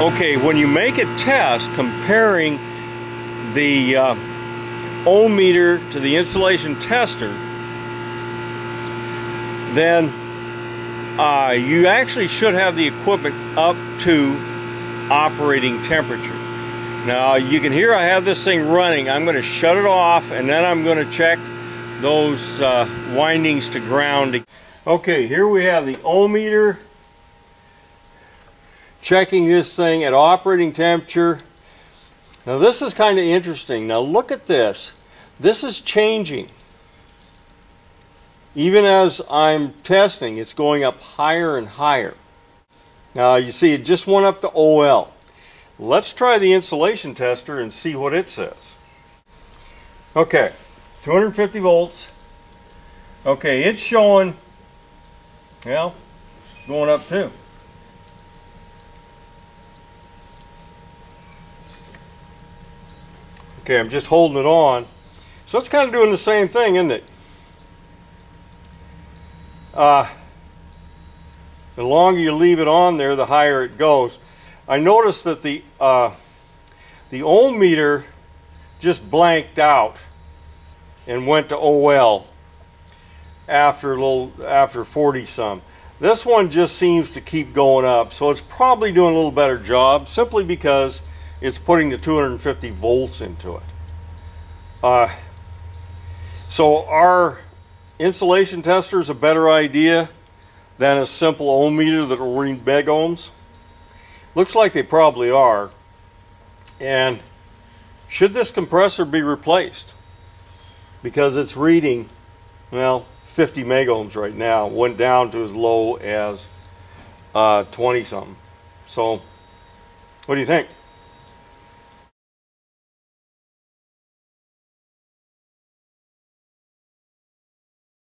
Okay, when you make a test comparing the ohm meter to the insulation tester, then you actually should have the equipment up to operating temperature. Now you can hear I have this thing running. I'm going to shut it off and then I'm going to check those windings to ground. Okay, here we have the ohm meter checking this thing at operating temperature. Now this is kind of interesting. Now look at this. This is changing. Even as I'm testing, it's going up higher and higher. Now you see it just went up to OL. Let's try the insulation tester and see what it says. Okay, 250 volts. Okay, it's showing, well, it's going up too. Okay, I'm just holding it on. So it's kind of doing the same thing, isn't it? The longer you leave it on there, the higher it goes. I noticed that the ohm meter just blanked out and went to OL after a little, after 40 some. This one just seems to keep going up, so it's probably doing a little better job simply because it's putting the 250 volts into it. So our insulation tester is a better idea than a simple ohm meter that will read megohms. Looks like they probably are. And should this compressor be replaced? Because it's reading, well, 50 megohms right now. Went down to as low as 20 something. So what do you think?